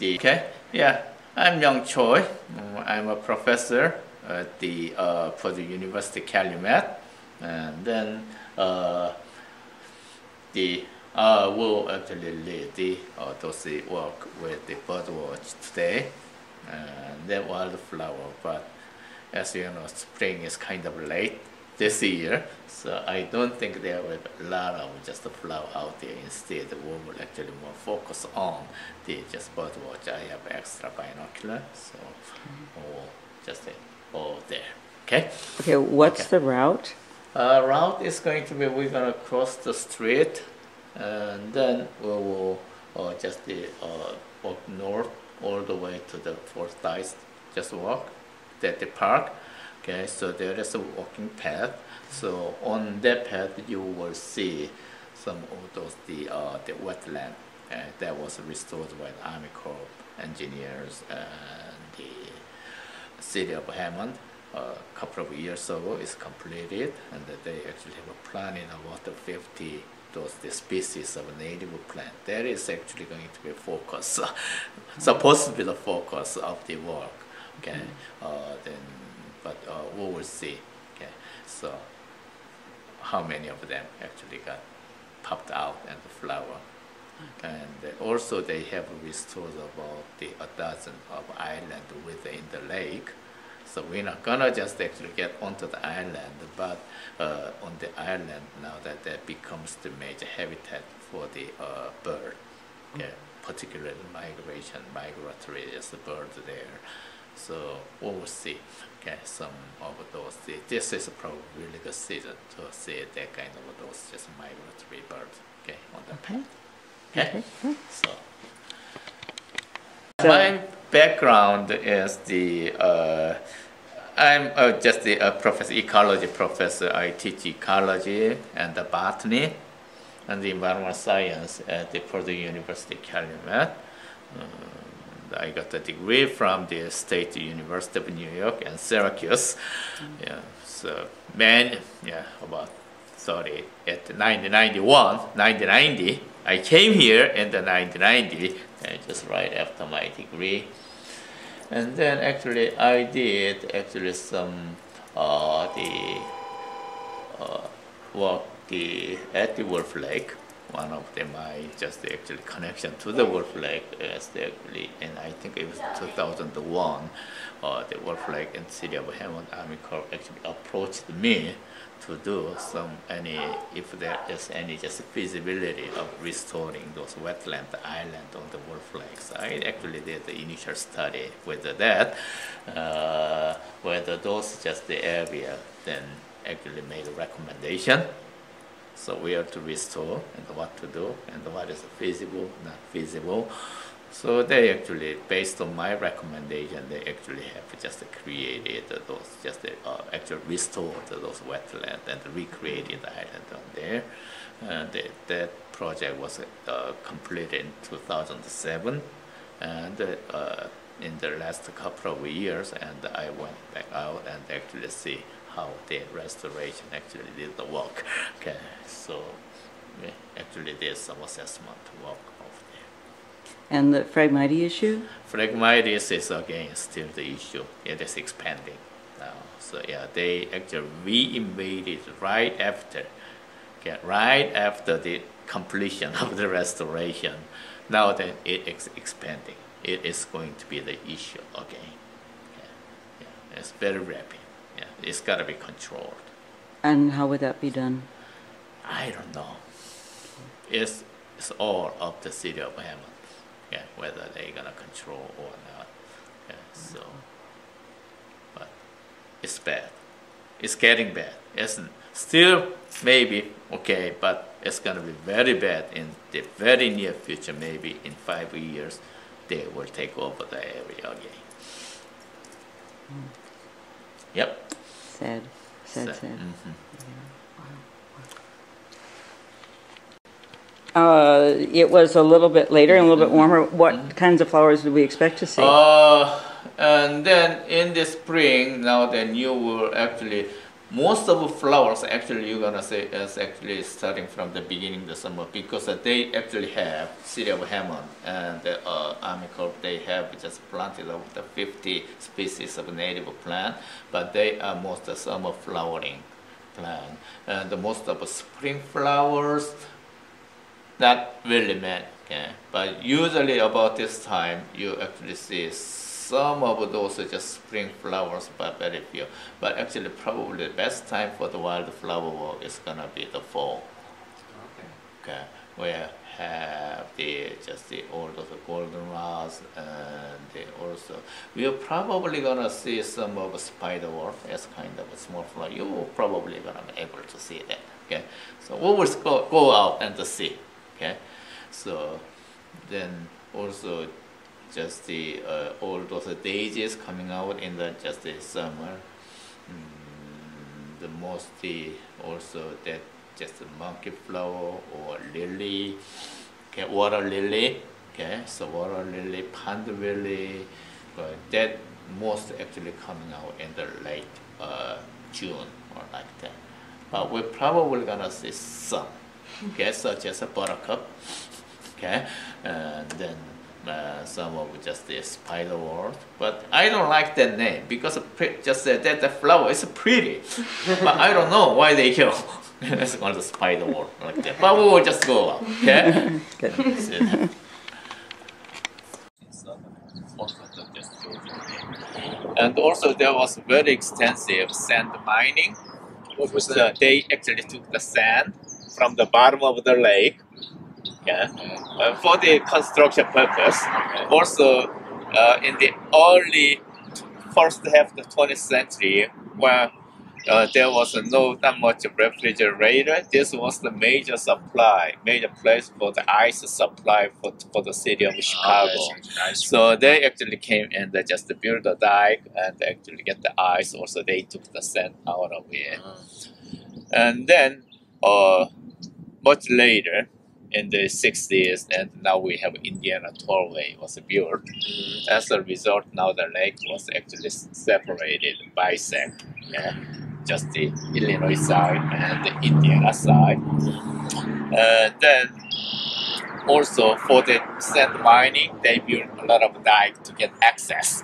Okay, yeah, I'm Young Choi. I'm a professor at the Purdue University Calumet, and then we'll actually lead the autopsy work with the birdwatch today, and then wildflower. But as you know, spring is kind of late this year, so I don't think there will be a lot of just the flower out there. Instead, we will actually more focus on the just birdwatch. I have extra binoculars, so we'll just all there. Okay. Okay. What's the route? Route is going to be we're gonna cross the street, and then we will just walk north all the way to the Forsyth. Just walk at the park. Okay, so there is a walking path. So on that path, you will see some of those the wetland that was restored by the Army Corps of Engineers and the City of Hammond a couple of years ago. It's completed, and they actually have a plan in about 50 the species of native plant. That is actually going to be focus, supposed to be the focus of the work. Okay, we will see. Okay, so how many of them actually got popped out and the flower, and also they have restored about a dozen of island within the lake. So we're not gonna just actually get onto the island, but on the island now that becomes the major habitat for the bird, okay, particularly migratory is the bird there. So we will see, okay, some of those. This is probably really good season to see that kind of those just migratory birds, okay, on the path. Okay, so my background is the I'm just the professor, ecology professor. I teach ecology and the botany and the environmental science at the Purdue University Calumet. I got a degree from the State University of New York and Syracuse. Yeah, so about 1990. I came here in the 1990, just right after my degree. And then actually I did actually some work at the Wolf Lake. One of them, my just actually connection to the Wolf Lake is actually, and I think it was 2001, the Wolf Lake and City of Hammond Army Corps actually approached me to do some if there is any just feasibility of restoring those wetland island on the Wolf Lake. So I actually did the initial study whether that, whether those just the area then actually made a recommendation. So we are to restore and what to do and what is feasible, not feasible. So they actually, based on my recommendation, they actually have just created those, just actually restored those wetland and recreated the island on there. And that project was completed in 2007. And in the last couple of years, and I went back out and actually see how the restoration actually did the work. Okay, so we actually did some assessment work over there. And the Phragmites issue? Phragmites is again still the issue. It is expanding now. So yeah, they actually re-invaded right after, okay, right after the completion of the restoration. Now that it is expanding, it is going to be the issue again. Okay. Yeah, it's very rapid. Yeah, it's got to be controlled. And how would that be done? I don't know. It's all up to the City of Hammond, yeah, whether they're going to control or not. Yeah, so, but it's bad. It's getting bad. It's still maybe okay, but it's going to be very bad in the very near future. Maybe in 5 years, they will take over the area again. Yep. Sad. Mm-hmm. It was a little bit later and a little bit warmer. What kinds of flowers do we expect to see? And then in the spring, now then you will actually most of the flowers actually you're gonna say is actually starting from the beginning of the summer, because they actually have City of Hammond and the Army Corps, they have just planted over the 50 species of native plant, but they are most of summer flowering plant, and the most of the spring flowers not really many, okay? But usually about this time you actually see some of those are just spring flowers, but very few. But actually, probably the best time for the wildflower walk is gonna be the fall. Okay. Where have the just the all of the goldenrods, and they also we're probably gonna see some of spiderwort as kind of a small flower. You're probably gonna be able to see that. Okay. So we will go out and see. Okay. So then also, just the all those daisies coming out in the just the summer. The mostly also that just the monkey flower or lily, okay, water lily, okay, so water lily, pond lily, but that most actually coming out in the late June or like that. But we're probably gonna see some, okay, such as a buttercup, okay, and then some of just the spiderwort, but I don't like that name because just that the flower is pretty, but I don't know why they kill. That's called the spiderwort like that. But we will just go up. Okay. Good. And also there was very extensive sand mining. What was that? They actually took the sand from the bottom of the lake. Yeah. For the construction purpose. Also, in the early first half of the 20th century, when there was not much refrigerator, this was the major supply, major place for the ice supply for the city of Chicago. So they actually came and they just built a dike and actually get the ice. Also, they took the sand out of it, and then much later, in the 60s, and now we have Indiana Tollway was built. As a result, now the lake was actually separated, bisect, just the Illinois side and the Indiana side. Then also for the sand mining, they built a lot of dikes to get access.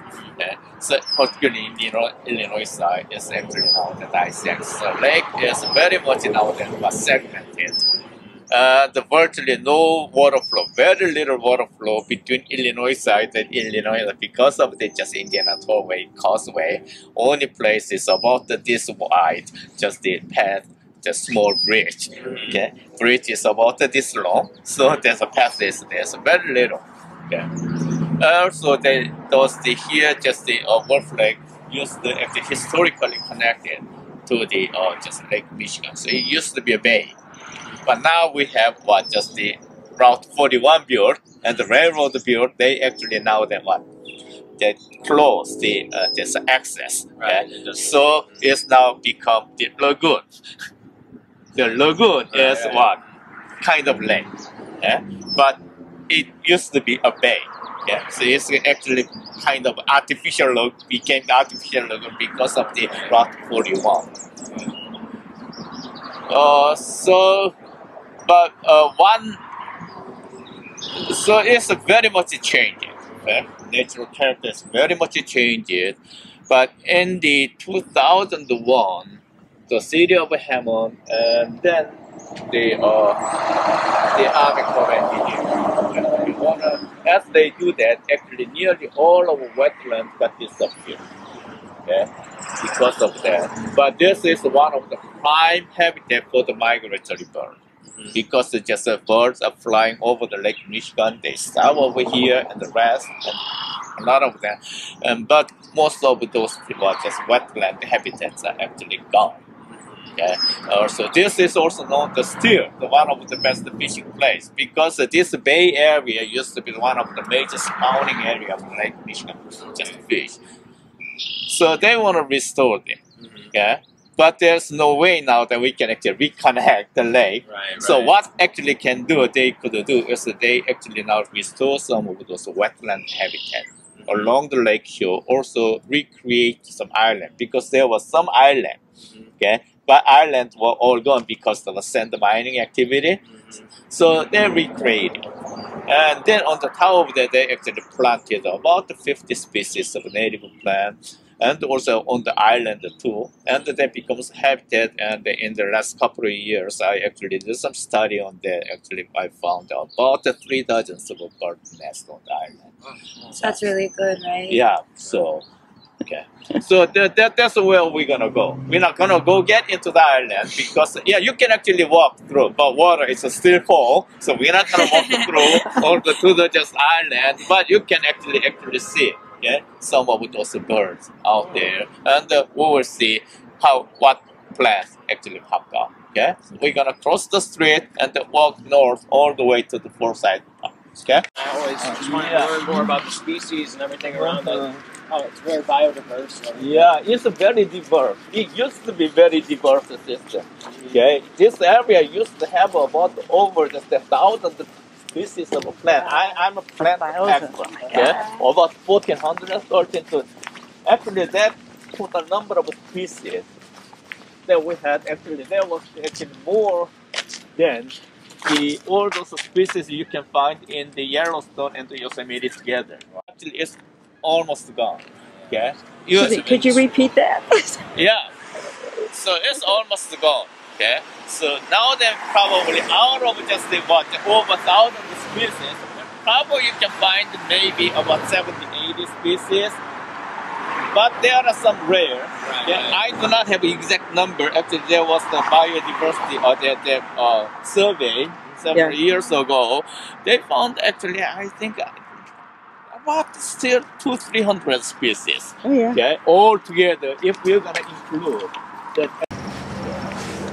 So particularly in the Illinois side is actually now the bisect. So lake is very much now that was segmented. Virtually no water flow, very little water flow between Illinois side and Illinois because of the just Indiana Tollway Causeway. Only place is about this wide, just the path, the small bridge. Okay, bridge is about this long, so there's a path is there's very little. Okay, so they those the here just the Wolf Lake used to actually historically connected to the just Lake Michigan. So it used to be a bay. But now we have what just the Route 41 built and the railroad built. They actually now they what they close the this access. Right. Okay? So it's now become the lagoon. The lagoon is what kind of lake, but it used to be a bay. Yeah, so it's actually kind of artificial lagoon became artificial lagoon because of the Route 41. So it's very much changed. Okay? Natural character is very much changed. But in the 2001, the city of Hammond and then the Army Corps of Engineers, as they do that, actually nearly all of wetlands got disappeared. Okay? Because of that. But this is one of the prime habitat for the migratory bird. Because the just birds are flying over the Lake Michigan, they stop over here and the rest, and a lot of them. But most of those people are just wetland habitats are actually gone. Okay. So this is also known as still one of the best fishing place because this bay area used to be one of the major spawning area of the Lake Michigan, just fish. So they want to restore them. Okay. But there's no way now that we can actually reconnect the lake. Right, so what actually can do, they could do is they actually now restore some of those wetland habitat along the lake shore, also recreate some island because there was some island okay? But Ireland were all gone because of the sand mining activity. So they recreated. And then on the top of that, they actually planted about 50 species of native plants, and also on the island too. And that becomes habitat, and in the last couple of years, I actually did some study on that. Actually, I found about 3 dozens of bird nests on the island. That's really good, right? Yeah, so... Okay, so that's where we're gonna go. We're not gonna go get into the island because yeah, you can actually walk through, but water is still full, so we're not gonna walk through or to the just island. But you can actually see yeah some of those birds out there, and we will see how what plants actually pop up. Okay, so we're gonna cross the street and walk north all the way to the Forsyth Park. Okay. I always want to learn more about the species and everything around it. Oh, it's very biodiverse. Right? Yeah, it's very diverse. It used to be very diverse system. Okay, this area used to have about over 1,000 species of plants. I'm a plant expert. Okay, about 1,413. So actually, that put the number of species that we had. Actually, there was actually more than all those species you can find in the Yellowstone and the Yosemite together. Actually, it's almost gone. Okay. Could you repeat that? Yeah. So it's almost gone. Okay. So now they're probably out of just about over 1,000 species. Probably you can find maybe about 70-80 species. But there are some rare. Right, yeah, right. I do not have the exact number. Actually, there was the biodiversity or the survey several years ago. They found actually, I think, about still 200-300 species. Oh, yeah. Okay, all together. If we're gonna include that.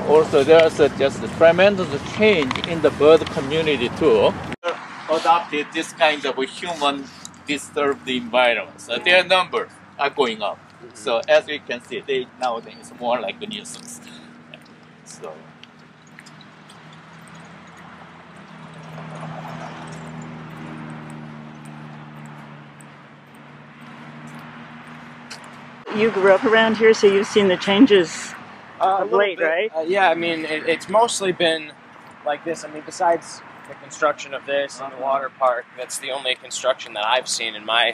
Also, there's just a tremendous change in the bird community too. They adopted this kind of a human disturbed environment. So their numbers are going up. So as we can see, they nowadays it's more like a nuisance. So. You grew up around here, so you've seen the changes of late, right? Yeah, I mean, it's mostly been like this. I mean, besides the construction of this and the water park, that's the only construction that I've seen in my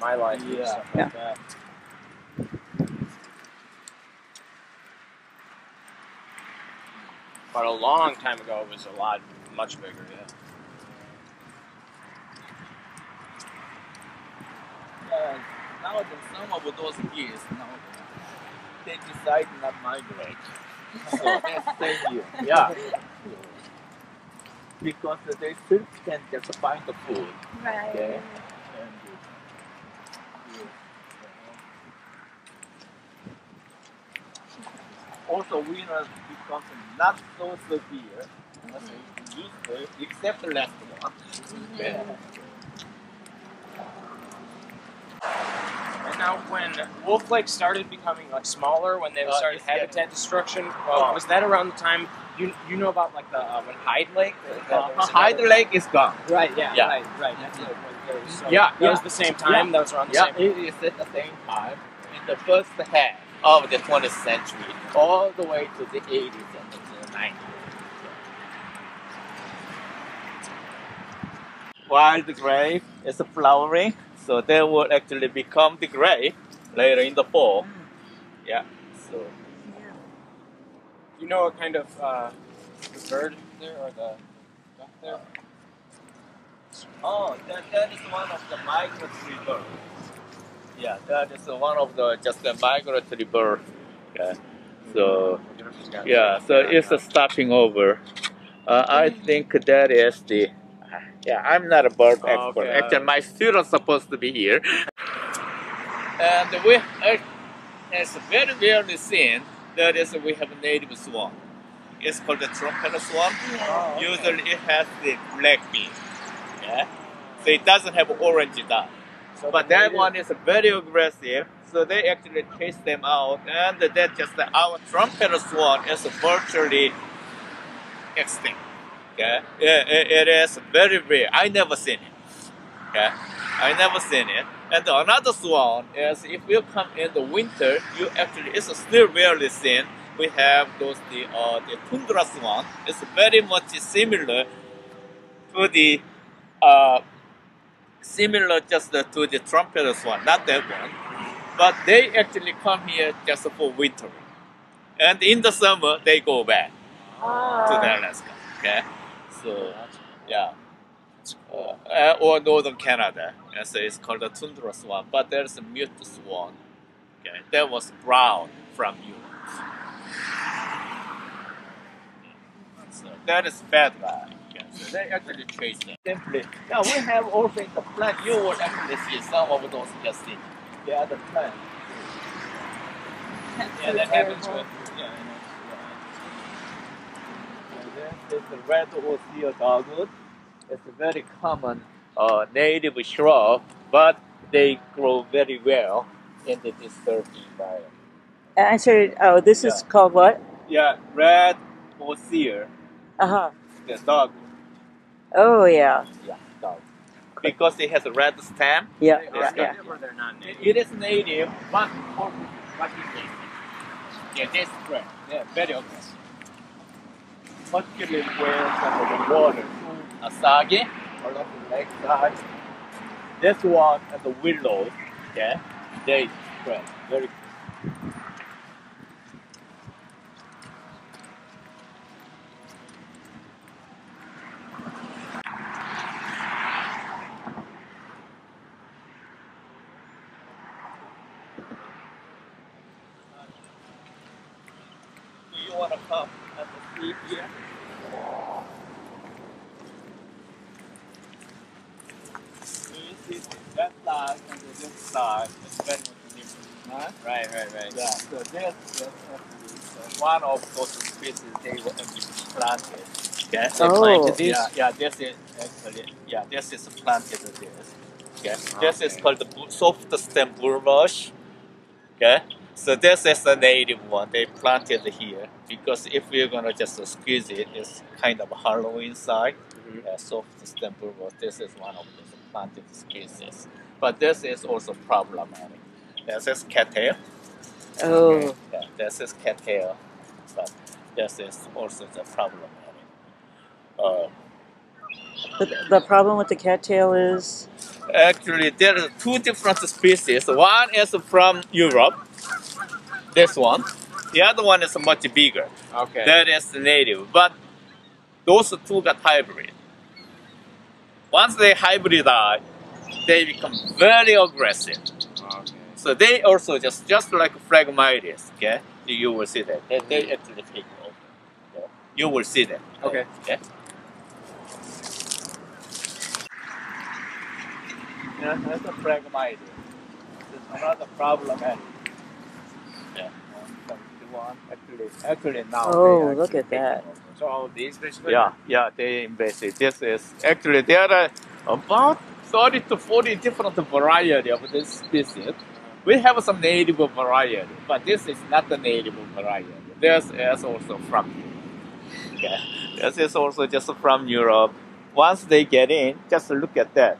life. Yeah. And stuff like that. But a long time ago, it was much bigger. Yeah. Now some of those geese, they decide not migrate, so they stay here. Yeah, because they still can't just find the food. Right. Okay. Also, winners become not so severe, except the last one. Yeah. And now, when Wolf Lake started becoming like smaller, when they started habitat destruction, was that around the time you know about like the when Hyde Lake? Hyde Lake is gone. Right. Yeah. Yeah. Right. That's like when there was, it was the same time. That was around the same. It is at the same time in the first half of the 20th century, all the way to the 80s and the 90s. Wild grape is flowering. So they will actually become the gray later in the fall. Yeah. So. Yeah. You know what kind of the bird there or the duck there? Oh, that is one of the migratory birds. Yeah, that is one of the migratory birds. Yeah. So so it's a stopping over. I think that is the. Yeah, I'm not a bird expert. Okay. Actually, my students are supposed to be here. And we, it's very rarely seen, that is we have a native swan. It's called the trumpeter swan. Oh, okay. Usually it has the black beak. Yeah? So it doesn't have orange dot. So but that one is very aggressive, so they actually chase them out. And that just our trumpeter swan is virtually extinct. Okay. Yeah, it is very rare. I never seen it. Okay. I never seen it. And another swan is if you come in the winter, you actually it's still rarely seen. we have those the tundra swan. It's very much similar to the to the trumpeter swan, not that one, but they actually come here just for winter, and in the summer they go back to the Alaska. Okay, so yeah, or northern Canada. And so it's called the tundra swan, but there's a mute swan. Okay, that was brown from Europe. So that is bad line. Okay, so they actually chase them. Simply, now we have also in the plant. You will actually see some of those just in the other plant. Yeah, that happens with this is the red osseo dogwood. It's a very common native shrub, but they grow very well in the disturbed environment. I said, oh, this is called what? Yeah, red osseo. The dogwood. Oh, yeah. Yeah, dogwood. Because it has a red stem. Yeah, Or they're not native. It is native, but important. What is native? Yeah, they spread. Yeah, very aggressive. Particularly where some of the water, Asagi, along the lake side. This one and the willow, yeah, they spread very good. Do you want to come and sleep here? That side and this side is very much different. Huh? Right, right, right. Yeah, so this is one of those species they were planted. Okay. This is planted this. Okay. Okay. This is called the soft stem bulrush. Okay. So this is the native one. They planted here because if we're gonna just squeeze it, it's kind of hollow inside. Soft stem bulrush. This is one of those planted species, but this is also problematic. This is cattail. Oh. Yeah, this is cattail, but this is also the problematic. The problem with the cattail is actually there are two different species. One is from Europe. This one. The other one is much bigger. Okay. That is native, but those two got hybrid. Once they hybridize, they become very aggressive. Okay. So they also just like Phragmites, okay? You will see that. They actually take over. Okay. You will see that. Okay. Okay. Yeah, that's a Phragmites. There's another problem. Yeah. Actually now. Oh, look at that. So all these basically? Yeah, yeah, they invasive. This is actually there are about 30 to 40 different variety of this species. We have some native variety, but this is not the native variety. This is also from Europe. Yeah. This is also just from Europe. Once they get in, just look at that.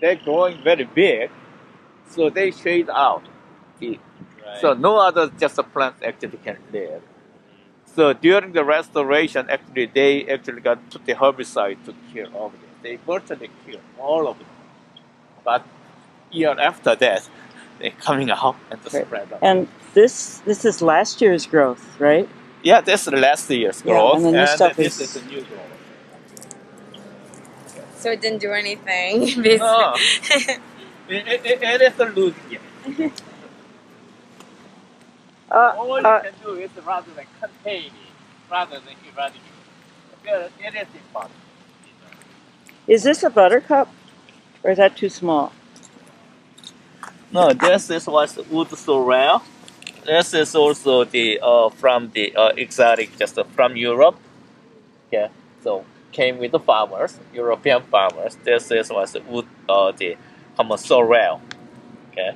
They're growing very big, so they shade out. Right. So no other just plants actually can live. So during the restoration, actually, they actually got put the herbicide to kill all of them. They virtually killed all of them. But year after that, they're coming out and spread out. And this is last year's growth, right? Yeah, this is last year's growth. And this is the new growth. Okay. So it didn't do anything, basically. No. It is a losing game. All you can do is rather than contain it, rather than eradicate it. It is impossible. Is this a buttercup, or is that too small? No, this is what's wood sorrel. This is also the from the exotic, just from Europe. Yeah, so came with the farmers, European farmers. This is what's wood the sorrel. Okay.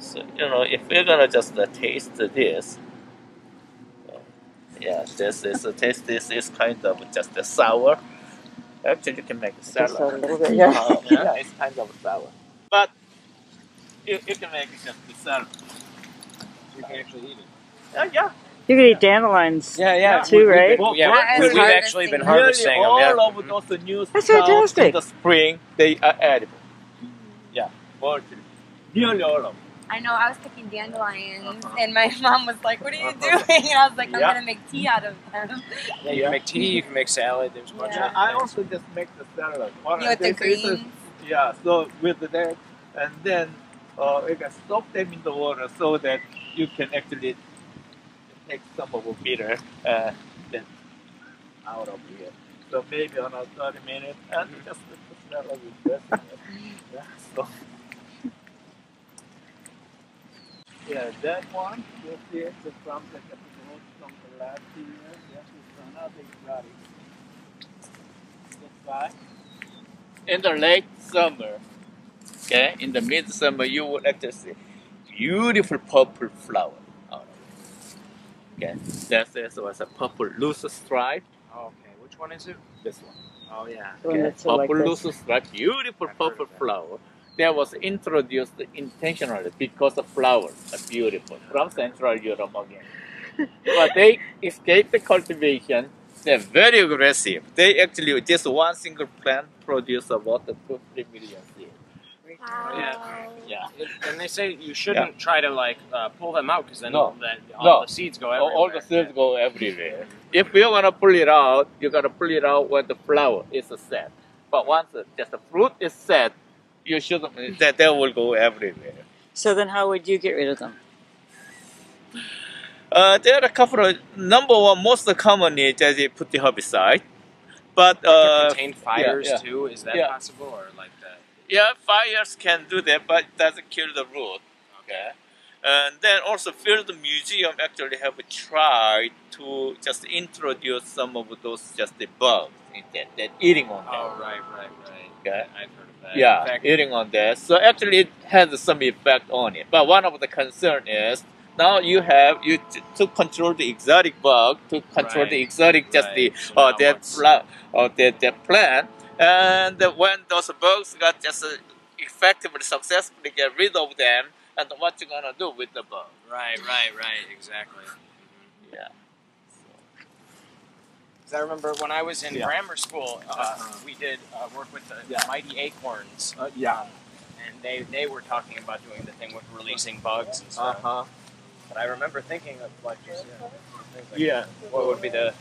So, you know, if we're gonna just taste this, yeah, this is a taste. This is kind of just a sour. Actually, you can make a salad. Yeah, it's kind of sour. But you can make it just a salad. You can actually eat it. Yeah. You can eat dandelions too, right? We've actually been harvesting them. All of those new stuff in the spring, they are edible. Yeah, nearly all of them. I know, I was picking dandelions, and my mom was like, what are you doing? And I was like, I'm going to make tea out of them. Yeah, you can make tea, you can make salad, there's a bunch of things. I also just make the salad. With the greens? Yeah, so with that, and then you can soak them in the water so that you can actually take some of the bitter then out of here. So maybe another 30 minutes, and just the smell of it. Yeah, so. Yeah, that one, you see it's from the road from the last year. That is another exotic. That's why. In the late summer, okay, in the midsummer, you would actually see beautiful purple flower out of it. Okay, this was a purple loosestripe. Okay, which one is it? This one. Oh, yeah. Okay. Purple loosestripe, beautiful purple flower. That was introduced intentionally because the flowers are beautiful from Central Europe again. But they escape the cultivation. They're very aggressive. They actually, just one single plant produces about 2-3 million seeds. Wow. Yeah. And they say you shouldn't try to like pull them out because then all the seeds go everywhere. All the seeds go everywhere. If you want to pull it out, you got to pull it out when the flower is set. But once just the fruit is set, you shouldn't, they will go everywhere. So then how would you get rid of them? There are a couple of, number one, most common is that they put the herbicide. But contain fires too, is that possible or like that? Yeah, fires can do that, but it doesn't kill the root. Okay. And then also Field Museum actually have tried to just introduce some of those just the bugs that eating on them. Oh, right. Okay. I've heard of that. Yeah, eating on that. So actually it has some effect on it. But one of the concerns is now you have to control the exotic bug, to control the exotic that plant. And when those bugs got just effectively successfully get rid of them, and what you're gonna do with the bug? Right, exactly. Yeah. I remember when I was in grammar school, we did work with the mighty acorns. And they were talking about doing the thing with releasing bugs and stuff. But I remember thinking of like, what would be the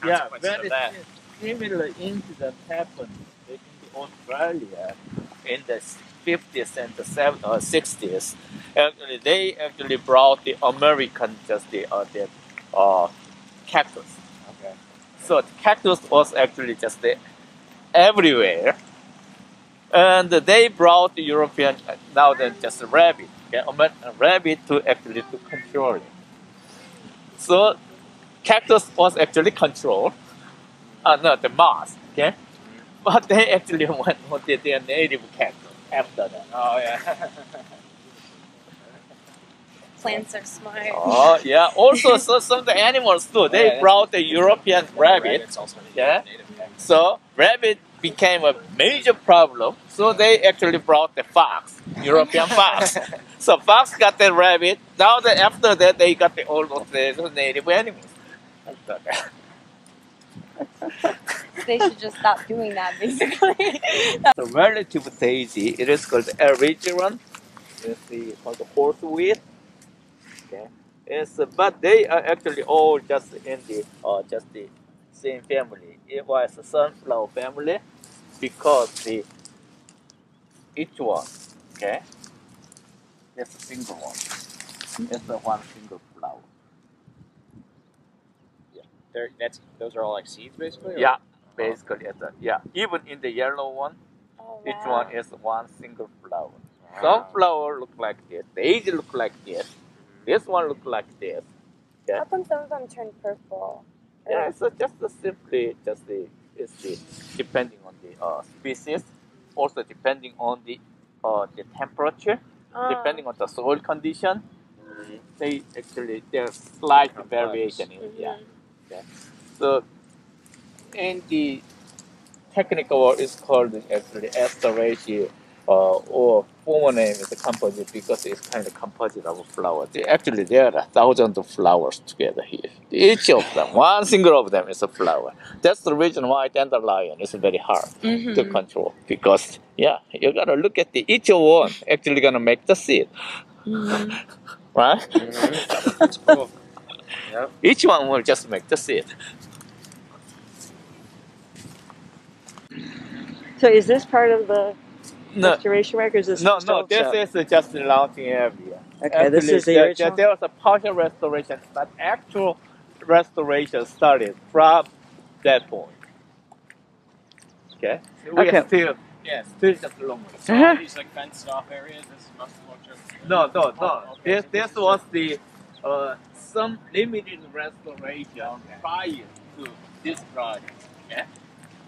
consequences of that? Similar incident happened in Australia in the 50s and the 60s. Actually, they actually brought the American just the cactus. Okay. So the cactus was actually just everywhere, and they brought the European now then just a rabbit, to actually to control it. So cactus was actually controlled, not the moss, okay, but they actually went with their native cactus after that. Oh yeah. Plants are smart. Oh yeah. Also, so some of the animals too. They brought the European rabbit. So rabbit became a major problem. So they actually brought the fox, European fox. So fox got the rabbit. Now that after that they got the all of the native animals. After that. They should just stop doing that, basically. The relative daisy. It is called erigeron. It's called the horseweed. Yes, but they are actually all just in the just the same family. It was a sunflower family because each one, it's a single one. It's a one single flower. Yeah, those are all like seeds, basically. Or? Yeah, basically, even in the yellow one, each one is one single flower. Wow. Sunflower look like this. Daisy look like this. This one looks like this. Okay. How come some of them turn purple? Yeah, so it's depending on the species, also depending on the temperature, depending on the soil condition. They actually there's slight variation in So in the technical world, it's called actually Asteraceae or former name is composite because it's kind of composite of flowers. Actually, there are thousands of flowers together here. Each of them, one single of them is a flower. That's the reason why dandelion is very hard to control. Because, yeah, you got to look at the each one actually going to make the seed. Right? That's cool. Yep. Each one will just make the seed. So is this part of the restoration work, or is this this is just the lounging area. Okay, actually, this is the original? There was a partial restoration, but actual restoration started from that point. Okay? So we are still, still just along with it. So all these like fenced off areas, this must have looked just... No. This was the, some limited restoration prior to this project. Okay?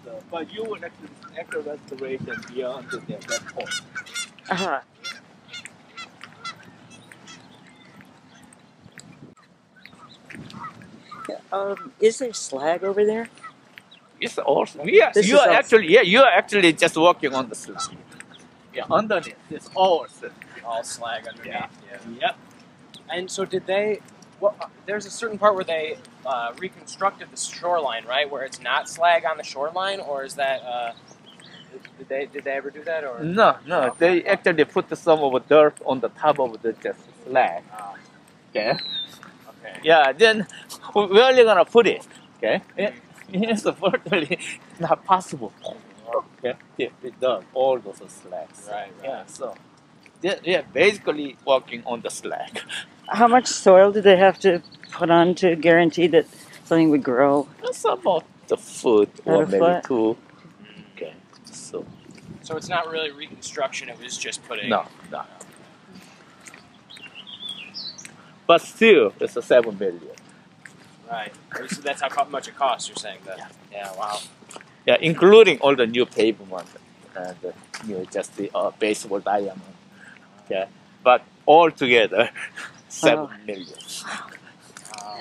So, but you would actually actual restoration beyond that point. Uh-huh. Is there slag over there? It's also you are actually just walking on the slag. Yeah, underneath. It's all slag. All slag underneath. Yeah. Yep. And so did they? Well, there's a certain part where they reconstructed the shoreline, right? Where it's not slag on the shoreline, or is that? Did they ever do that? Or no. They actually put some of the dirt on the top of the just slag. Okay. Yeah. Then where are you gonna put it? Okay. It's virtually not possible. Okay. With dirt, all those slags. Right. Yeah. So they're basically walking on the slag. How much soil did they have to put on to guarantee that something would grow? That's about a foot or maybe 2. Okay, so it's not really reconstruction. It was just putting. No. But still, it's a $7 billion. Right. So that's how much it costs. You're saying that? Yeah. Wow. Yeah, including all the new pavement and just the baseball diamond. Yeah, but all together. $7 million. Wow.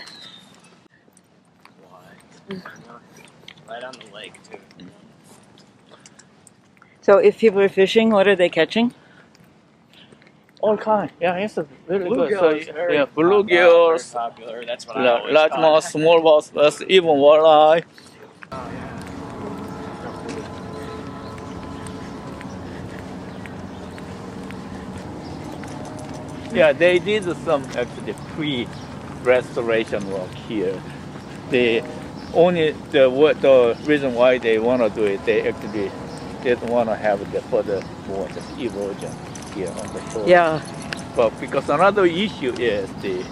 Right on the lake, too. So if people are fishing, what are they catching? All kinds. Yeah, it's a really good. So, yeah, bluegills. Popular. That's what I always caught. Largemouth, small bass, even walleye. Oh, yeah. Yeah, they did some actually pre-restoration work here. The reason why they want to do it, they actually didn't want to have the further more just erosion here on the shore. Yeah. But because another issue is the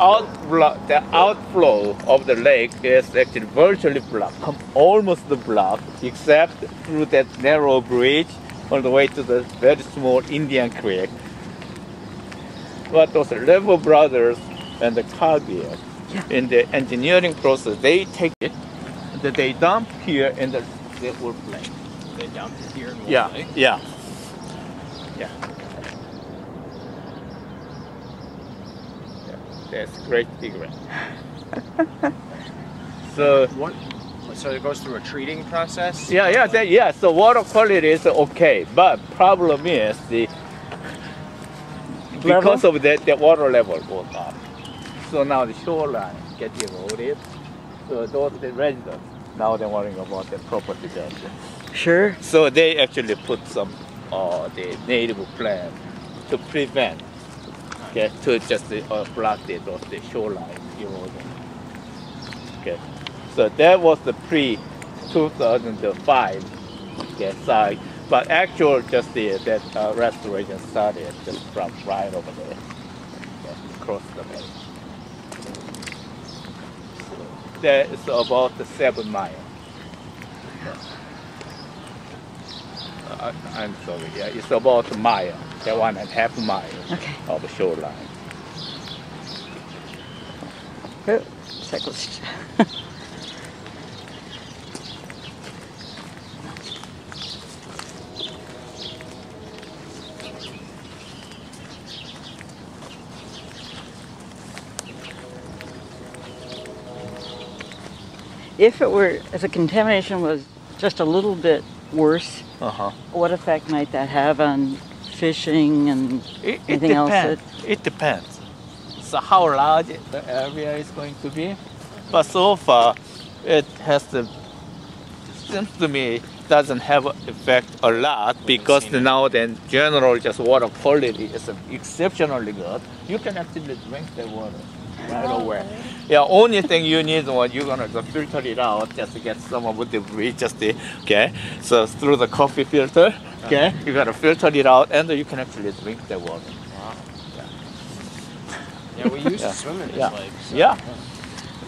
outflow of the lake is actually virtually blocked, almost blocked, except through that narrow bridge all the way to the very small Indian Creek. But those Level brothers and the Cargill, in the engineering process, they take it, they dump here in the Wolf Lake. They dump it here in Wolf Lake? Yeah. That's great figure. So... So it goes through a treating process? Yeah. So water quality is okay, but problem is because of that, the water level goes up. So now the shoreline gets eroded. So those the residents now they're worrying about their property damage. Sure. So they actually put some the native plant to prevent, to just block the shoreline erosion. Okay. So that was the pre-2005 site, but actual just that restoration started just from right over there, across the bay. So that is about 7 miles. I'm sorry, it's about a mile, 1.5 miles of the shoreline. Oh, cyclist. If it were, if the contamination was just a little bit worse, Uh-huh. What effect might that have on fishing and anything else? It depends. So how large the area is going to be. But so far, it has to, seems to me, doesn't have effect a lot because now then general just water quality is exceptionally good. You can actually drink the water right away. Yeah, only thing you need when you're gonna just filter it out, just to get some of the debris, just the, okay. So through the coffee filter, okay, you gotta filter it out, and you can actually drink the water. Wow. Yeah. Yeah, we used to swim in this lake. So. Yeah,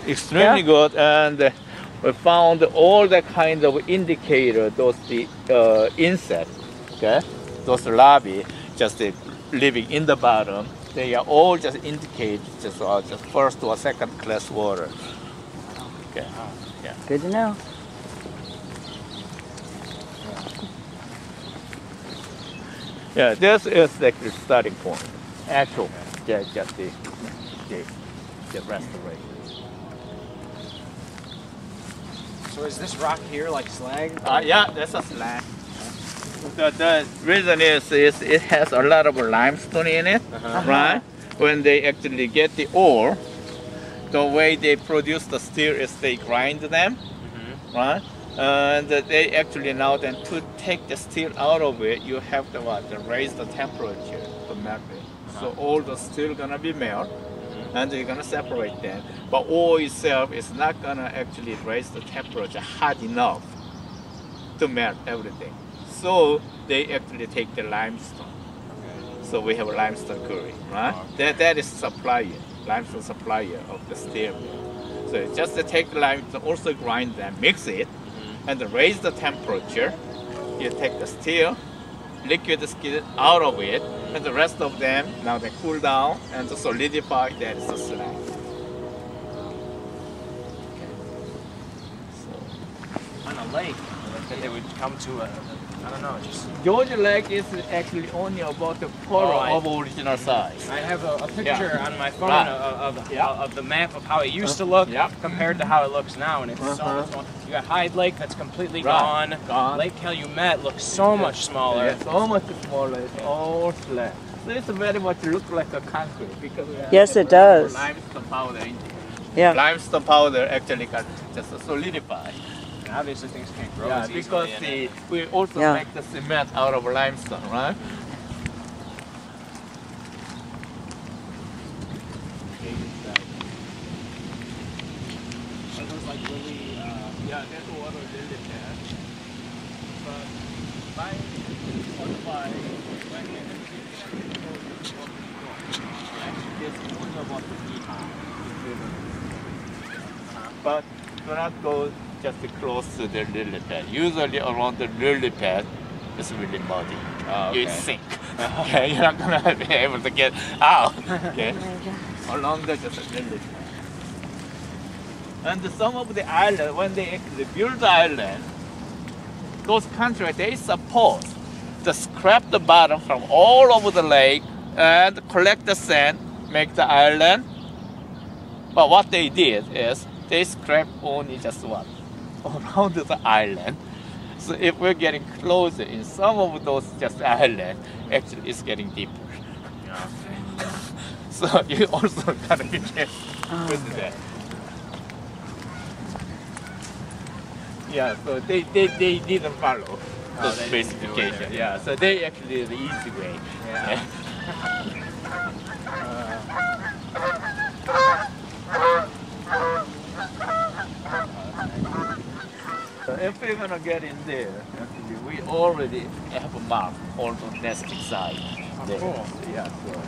extremely good, and we found all the kind of indicator, those the insects, okay, those larvae, just living in the bottom. They are all just indicate just first or second class water. Okay. Yeah. Good to know. Yeah, this is the starting point. Actual, just the restoration. So is this rock here like slag? Yeah, that's a slag. The reason is it has a lot of limestone in it, right? When they actually get the ore, the way they produce the steel is they grind them, right? And they actually now then to take the steel out of it, you have to what? To raise the temperature to melt it. So all the steel gonna be melt. And you're gonna separate them, but oil itself is not gonna actually raise the temperature hot enough to melt everything. So they actually take the limestone. Okay. So we have a limestone quarry, right? Okay. That is supplier, limestone supplier of the steel. So just to take the limestone, also grind them, mix it, and raise the temperature. You take the steel, liquid skin out of it, and the rest of them now they cool down and to solidify that is a slag. Okay. So. On a lake, that they would come to a, I don't know, just... Georgia Lake is actually only about a quarter of original size. I have a picture on my phone of the map of how it used to look compared to how it looks now, and it's so much. You got Hyde Lake that's completely gone. Lake Calumet looks so much smaller. Yeah, so much smaller. It's all flat. So it's very much looks like a concrete because we have it does. Limestone powder in here. Yeah. Limestone powder actually got just solidified. Obviously things can't grow as easily because we also make the cement out of limestone, right? So there's like really, there's water lily there. But but do not go just close to the lily pad. Usually around the lily pad, it's really muddy. Oh, okay. You sink. Okay, you're not gonna be able to get out. Okay, along the just lily pad. And some of the islands, when they actually build the island, those countries they support to scrap the bottom from all over the lake and collect the sand, make the island. But what they did is they scrap only just what? Around the island. So if we're getting closer in some of those just island, actually it's getting deeper. Yeah. So you also gotta be careful with that. Yeah, so they didn't follow the specification. Yeah, so they actually the easy way. Yeah. So if we're gonna get in there, actually, we already have a map on the nesting side. There. Cool. Yeah. So.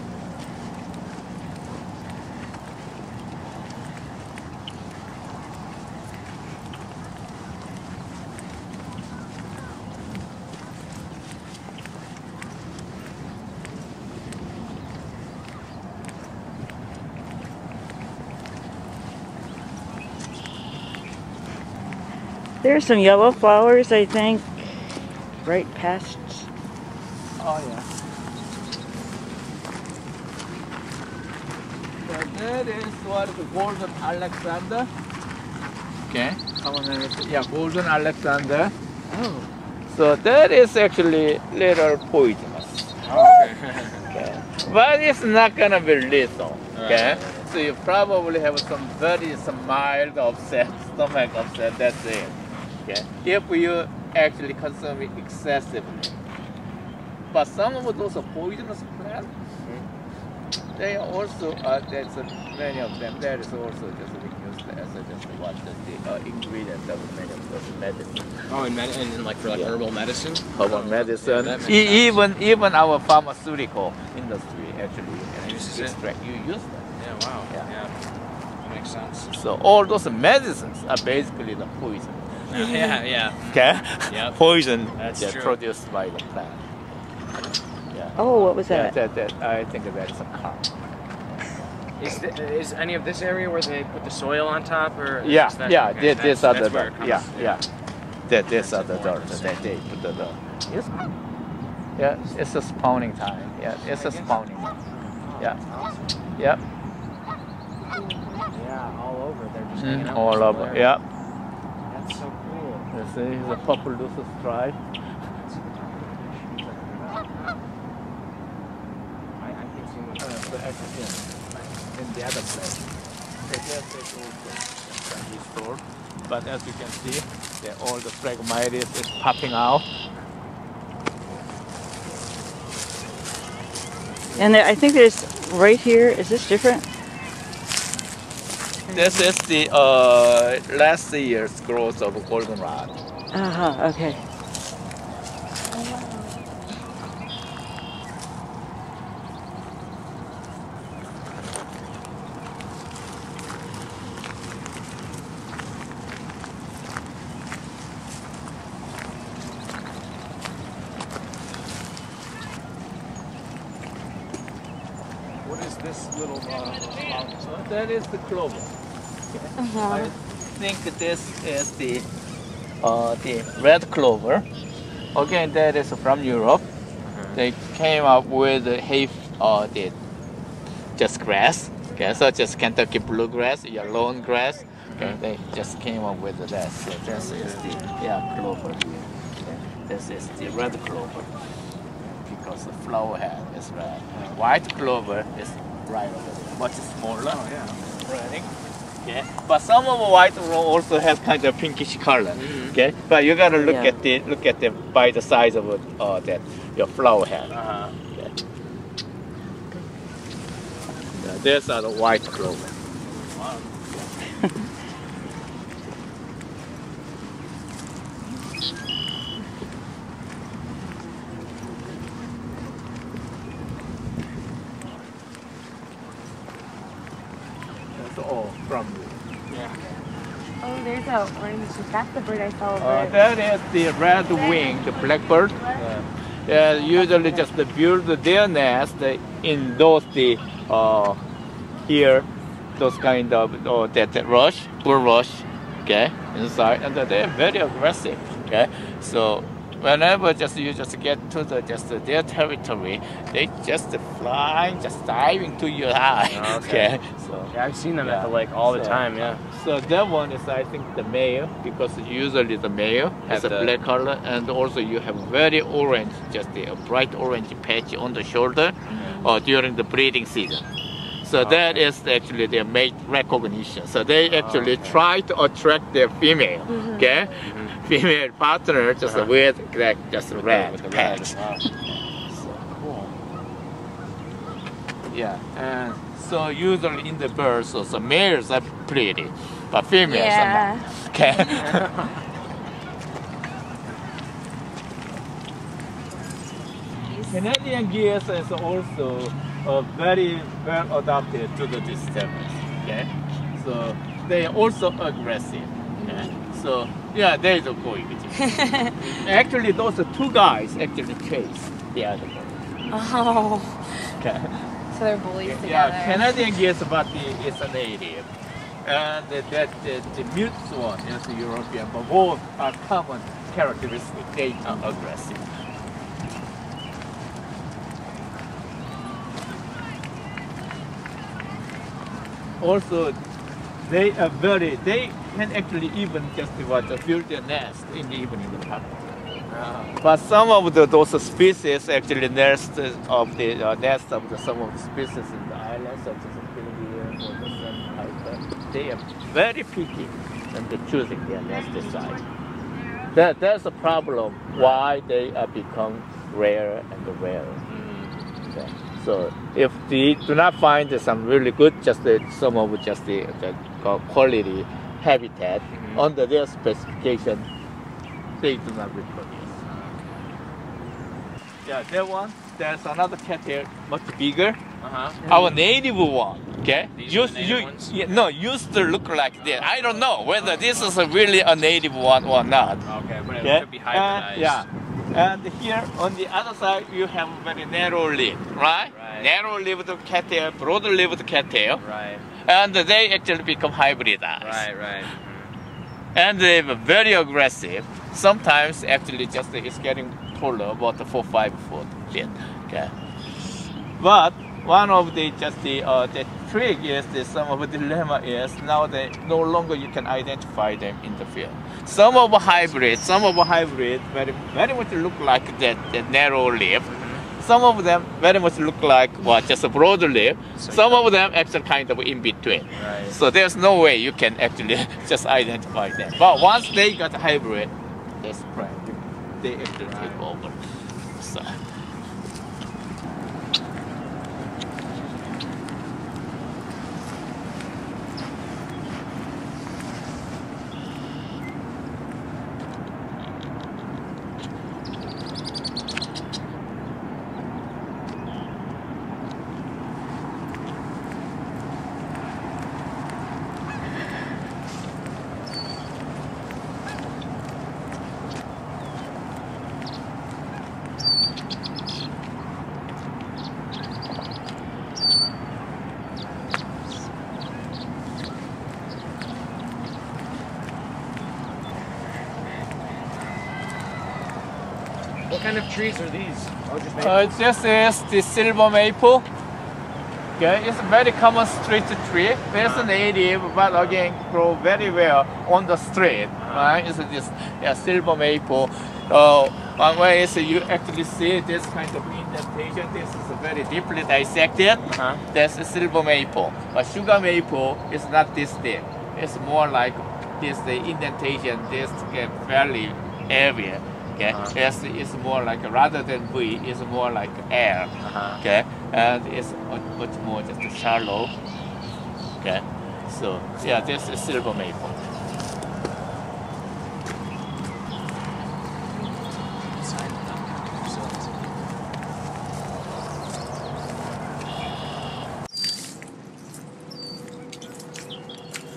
There's some yellow flowers, I think, right past. Oh, yeah. So that is what the Golden Alexander. Okay. Yeah, Golden Alexander. Oh. So that is actually little poisonous. Oh, okay. Okay. But it's not gonna be lethal. Okay. Right. So you probably have some mild upset, stomach upset. That's it. Okay. If you actually consume it excessively, but some of those poisonous plants, they also there's many of them. That is also just used as just one of the ingredients of many of those medicines. Oh, and like for like herbal medicine. Herbal medicine. Yeah, even our pharmaceutical industry actually uses them. Yeah. Wow. Yeah. That makes sense. So all those medicines are basically the poison. Yeah. Yeah. Okay. Yeah. Poison that's produced by the plant. Yeah. Oh, what was that? That I think that's a car. Is any of this area where they put the soil on top, or this other door. This other door that they put the door. Yes. Yeah, it's a spawning time. Yeah, it's a spawning. Yeah. Yep. Yeah, all over. They're just hanging out all over. Yep. Yeah. That's so cool. This is a purple loosus tribe. In the other place. Restored. But as you can see, all the Phragmites is popping out. And I think there's right here, is this different? This is the last year's growth of goldenrod. Uh-huh, okay. That is the clover. I think this is the red clover. Again, that is from Europe. They came up with the hay, just grass. Okay, so just Kentucky bluegrass, your lawn grass. Okay, they just came up with that. So this is the clover. Okay. This is the red clover because the flower head is red. White clover is right over there, much smaller. Oh, but some of the white also has kind of pinkish color. Okay, but you gotta look at it. Look at them by the size of that your flower head. Okay. Yeah, these are the white clover. Wow. Orange. That's the bird I saw. That is the red-winged blackbird. Yeah, usually just build their nest in those those kind of bulrush. Okay, inside, and they're very aggressive. Okay, so whenever you get to their territory, they just fly, diving to your eye. Oh, okay. So I've seen them at the lake all the time. So that one is, I think, the male, because usually the male has a black color, and also you have very orange, a bright orange patch on the shoulder, or during the breeding season. So that is actually their mate recognition. So they actually try to attract their female, okay, female partner with that red patch. Wow. So cool. Yeah, and so usually in the birds, the males are pretty, but females are not. Okay. Canadian geese is also very well adapted to the disturbance. Okay. So they are also aggressive. Okay? So there is a coexistence. Actually, those two guys actually chase the other one. Oh. Okay. So they're bullies together. Yeah, Canadian geese, but it's a native. And the mute one is European, but both are common characteristics. They are aggressive. Also, they can actually even build their nest in the evening in the park. But some of those species actually some of the species in the islands, such as the penguin or the sandpiper, they are very picky and choosing their nest site. That's a problem why they become rarer and rarer. Okay. So if they do not find some really good, just the quality habitat under their specification, they do not reproduce. Yeah, that one, there's another cat here, much bigger. Our native one, okay? Used to look like this. I don't know whether this is really a native one or not. Okay, but it could be hybridized. And here on the other side, you have very narrow leaf, right? Narrow-leaved cattail, broad-leaved cattail. Right. And they actually become hybridized. Right. And they're very aggressive. Sometimes actually it's getting taller, about 4-5 feet. Okay. But one of the trick is some of the dilemma is now they no longer you can identify them in the field. Some of hybrid very much look like that narrow leaf. Some of them very much look like just a broad leaf. Some of them actually kind of in between. Right. So there's no way you can actually just identify them. But once they got hybrid, they spread. They actually take over. So. What kind of trees are these? This is the silver maple. Okay, it's a very common street tree. It's a native, but again, grow very well on the street. Right? It's this silver maple. One way is you actually see this kind of indentation. This is very deeply dissected. That's a silver maple. But sugar maple is not this thick. It's more like this. The indentation this fairly area. Okay. It's more like rather than V, it's more like air. Okay, and it's much more just shallow. Okay, so yeah, this is silver maple.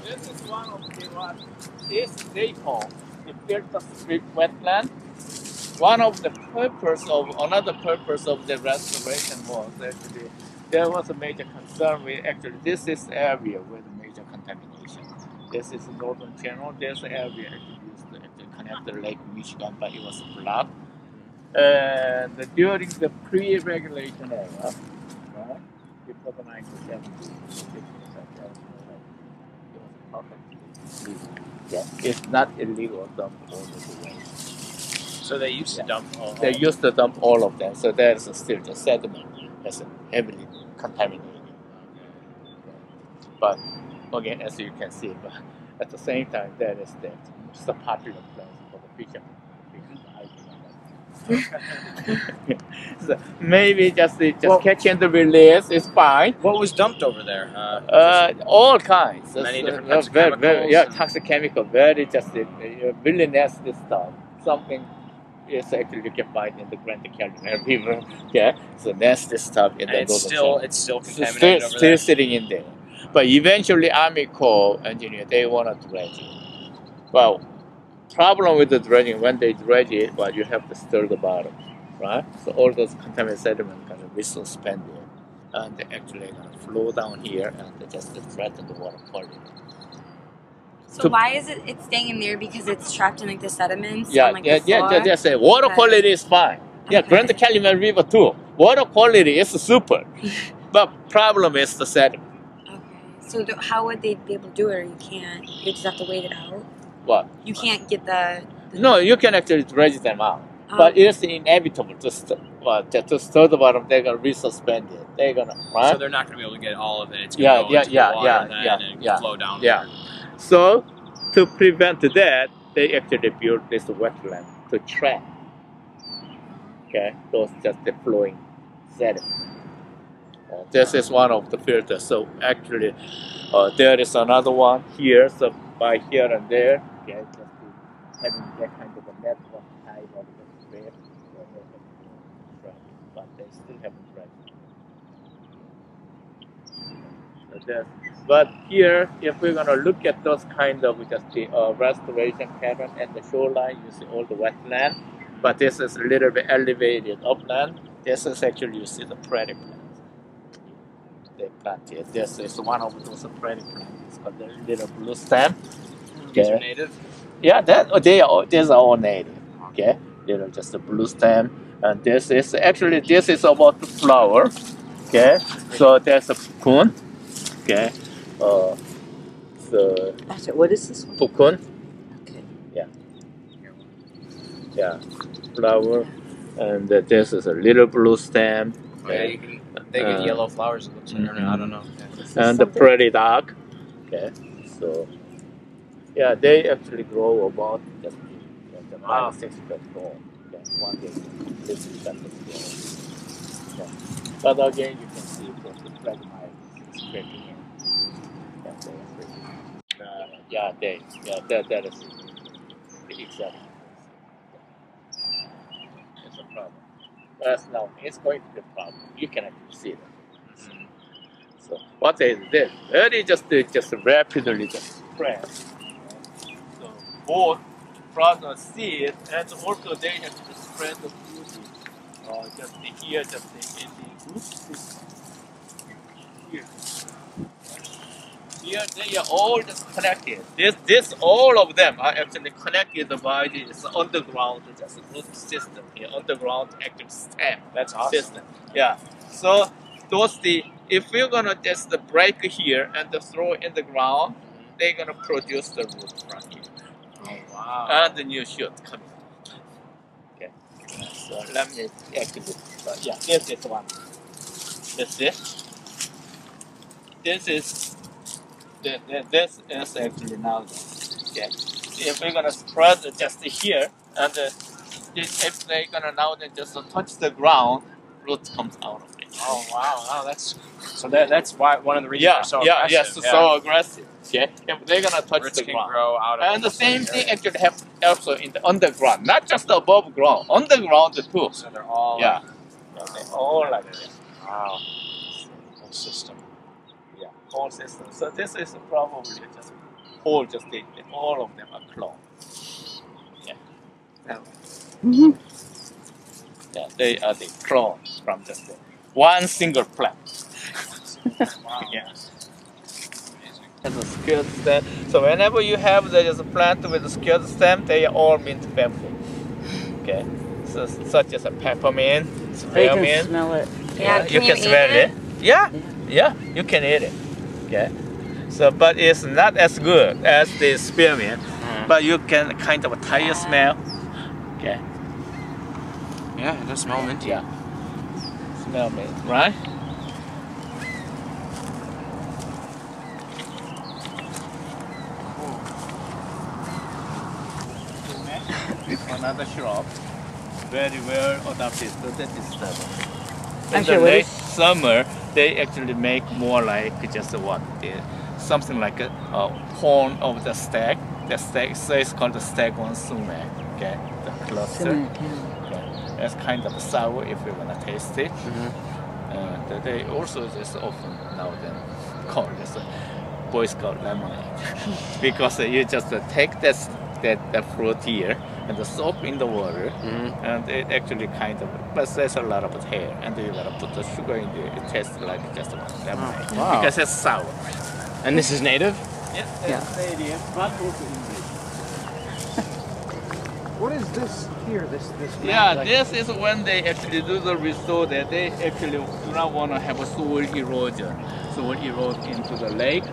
This is one of the ones. This depot, the Delta Strip wetland. One of the purpose of the restoration was actually there was a major concern with actually this is area with major contamination. This is the Northern Channel. This area actually used to connect the Lake Michigan, but it was blocked. And during the pre-regulation era, right, before the 1970s, it was perfectly legal. Yeah, it's not illegal dump all the way. So they used to dump all of them. They used to dump all of them. So there's still the sediment that's heavily contaminated. But again, as you can see, but at the same time, there is that it's a popular place for the fishermen. So maybe just catch and release is fine. What was dumped over there? All kinds. Many different types of chemicals. Toxic chemical. Very really nasty stuff. Something. Yes, actually you can find in the Grand Calumet River. Yeah, so that's the stuff. And it's still contaminated over there. Still sitting in there. But eventually, Army Corps engineers, they want to dredge it. Well, problem with the dredging, when they dredge it, well, you have to stir the bottom, right? So all those contaminated sediment kind of be suspended, and they actually going to flow down here and just threaten the water quality. So why is it's staying in there? Because it's trapped in like the sediments? Water quality is fine. Yeah, okay. Grand Calumet River too. Water quality is super. But problem is the sediment. Okay. So how would they be able to do it? Or you can't? You just have to wait it out? What? You can't get the... No, you can actually dredge them out. But it's inevitable. Just third of them, they're going to resuspend it. They're going to, right? So they're not going to be able to get all of it. It's going to flow down. Yeah. So to prevent that, they actually built this wetland to trap. Okay, those just the flowing sediment. This is one of the filters. So actually, there is another one here. So by here and there, okay, just having that kind of a network type of filter. But they still haven't tried it. But here, if we're gonna look at those kind of just the restoration pattern and the shoreline, you see all the wetland. But this is a little bit elevated upland. This is actually, you see the prairie plants. They planted. This is one of those prairie plants. But there's a little blue stem. These are native? Yeah, these are all native. Okay, little just a blue stem. And this is actually, this is about the flower. Okay, so there's a pucun. Okay. So what is this? Pucun. Okay. Yeah. Yeah, flower, and this is a little blue stem. Oh, yeah, you can, they get yellow flowers. It looks like, I don't know. Yeah. And the prairie dog. Okay, so yeah, they actually grow about just the 5 or 6 feet tall. Okay, 1 to 6 feet tall. Yeah. But again, you can see that the Phragmites is breaking in. Yeah, they are breaking in. That is exactly. That's now it's going to be a problem. You can actually see that. Mm-hmm. So what they did, really just rapidly just spread. So both problems see it, and also they have to spread the food just here, just in the groups. Here. Here they are all just connected. This all of them are actually connected by this underground just system here, underground active stem. That's awesome. System. Yeah. So those if we're gonna just break here and throw in the ground, they're gonna produce the root from here. Oh wow. And the new shoot coming. Okay. So let me activate. Yeah, this is one. This is actually now. Okay. If we're gonna spread just here, and if they're gonna now just touch the ground, root comes out of it. Oh wow! Wow, that's why one of the reasons they're so aggressive. So aggressive. Okay. If they're gonna touch roots the ground, grow out of and the same thing actually happens also in the underground, not just above ground, underground too. So they're all like this. Wow. Whole system. Whole system. So this is probably just whole. All of them are clones. Yeah. Mm-hmm. Yeah, they are the clones from just one single plant. Wow. Yeah. As a skilled stem. So whenever you have there is a plant with a skilled stem, they are all mint family. Okay. So such as a peppermint, spearmint. You can smell it. Yeah. You can smell it. Yeah. Yeah. You can eat it. Okay, so but it's not as good as the spearmint, but you can kind of a tire smell. Okay. Yeah, it does smell minty. Yeah. Smell mint, right? Cool. Another shrub, very well adapted to the disturbance. In the late summer, they actually make more like just what? Something like a horn of the stag. The stag, so it's called the staghorn sumac. Okay, the cluster. Okay. That's kind of sour if you want to taste it. Mm-hmm. They also just often now then call this Boy Scout lemonade because you just take this. The fruit here and the soap in the water, and it actually kind of, but there's a lot of hair, and you gotta put the sugar in there. It tastes like just about lemonade because it's sour. And this is native? Yes, it's native, but also English. What is this here? This this is when they actually do the restore that they actually do not want to have a soil erosion, so it erodes into the lake.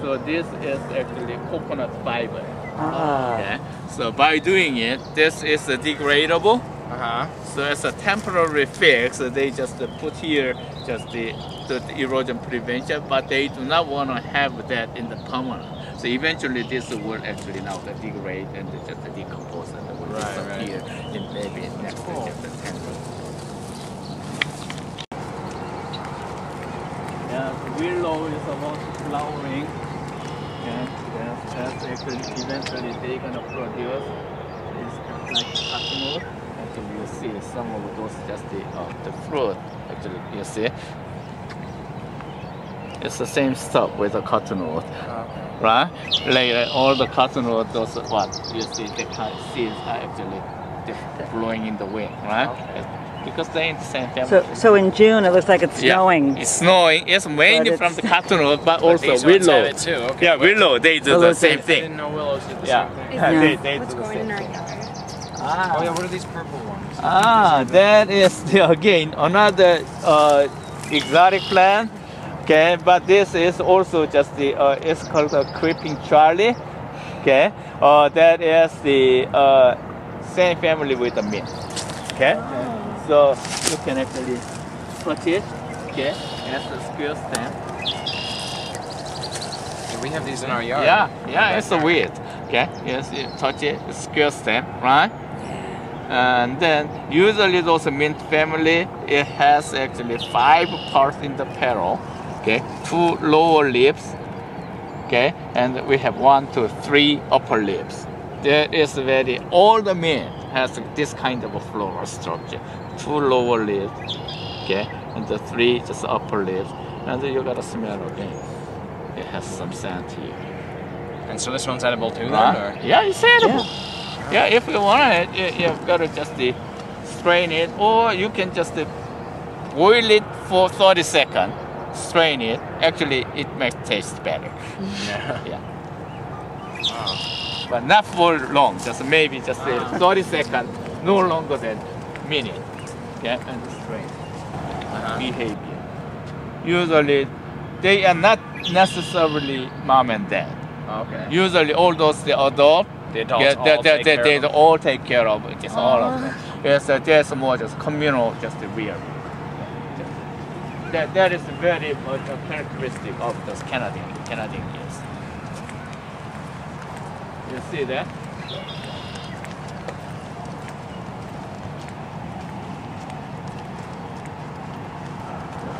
So this is actually coconut fiber. Okay. So by doing it, this is degradable, So it's a temporary fix. They just put here just the erosion prevention, but they do not want to have that in the permanent. So eventually this will actually now degrade and just decompose and will disappear in maybe next just 10 years. Yeah, willow is about flowering. And that's actually eventually they're going to produce like cottonwood. Actually, you see some of those just the fruit. Actually, you see, it's the same stuff with the cottonwood, right? Like all the cottonwood, those what you see, the seeds are actually blowing in the wind, right? Because they in the same temperature. So in June it looks like it's snowing. It's snowing. It's mainly from the cottonwood, but also willow. Okay. Yeah, willow. They do the same thing. I didn't know willows did the same thing. They do the same thing. Oh yeah, what are these purple ones? That is again another exotic plant. Okay, but this is also just the it's called a creeping Charlie. Okay, that is the same family with the mint. Okay. So you can actually put it, okay, as a square stem. Yeah, we have these in our yard. Yeah, it's weird. Okay, yes, you touch it, square stem, right? And then usually those mint family, it has actually 5 parts in the petal, okay, 2 lower lips, okay, and we have 1 to 3 upper lips. That is very all the mint has this kind of a floral structure. 2 lower lips, okay, and the 3 just upper lips. And then you gotta smell again. Okay. It has some scent here. And so this one's edible too, then? Or? Yeah, it's edible. Yeah, if you want it, you've gotta just strain it, or you can just boil it for 30 seconds, strain it. Actually, it may taste better. Wow. But not for long, just maybe just 30 seconds, no longer than a minute. Okay, and strain behavior. Usually, they are not necessarily mom and dad. Okay. Usually, all those the adults all take care of it. Just all of them. Yes, there's more just communal, just the real. That is very much a characteristic of those Canadian years. You see that?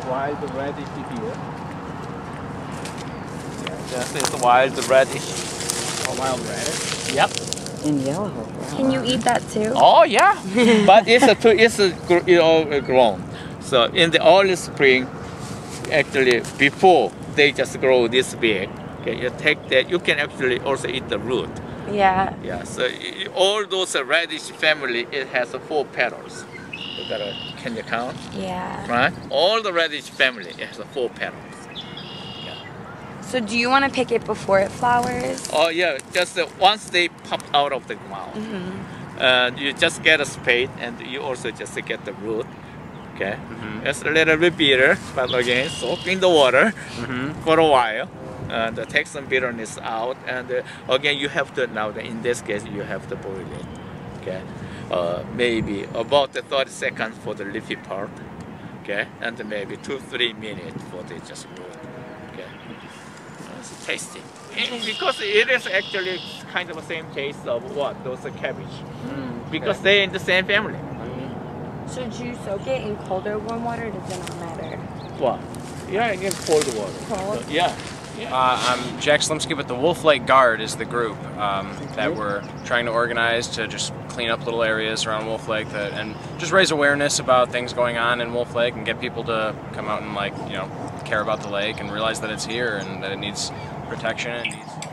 Wild reddish here. This is wild reddish. Oh, wild reddish? Yep. And yellow. Wow. Can you eat that too? Oh yeah, but it's grown. So in the early spring, actually before they just grow this big. You take that. You can actually also eat the root. Yeah. Yeah. So all those radish family, it has 4 petals. You gotta, can you count? Yeah. Right. All the radish family, it has 4 petals. Yeah. So do you want to pick it before it flowers? Oh yeah. Just once they pop out of the ground, you just get a spade, and you also just get the root. Okay. It's a little bit bitter, but again, soak in the water for a while. And take some bitterness out, and again you have to now. In this case, you have to boil it. Okay, maybe about 30 seconds for the leafy part. Okay, and maybe 2-3 minutes for the just root. Okay, it's tasty because it is actually kind of the same taste of what those cabbage because they're in the same family. Should you soak it in cold or warm water? Does it not matter? What? Yeah, in cold water. Cold. So, yeah. I'm Jack Slimski with the Wolf Lake Guard is the group that we're trying to organize to just clean up little areas around Wolf Lake and just raise awareness about things going on in Wolf Lake and get people to come out and care about the lake and realize that it's here and that it needs protection and it needs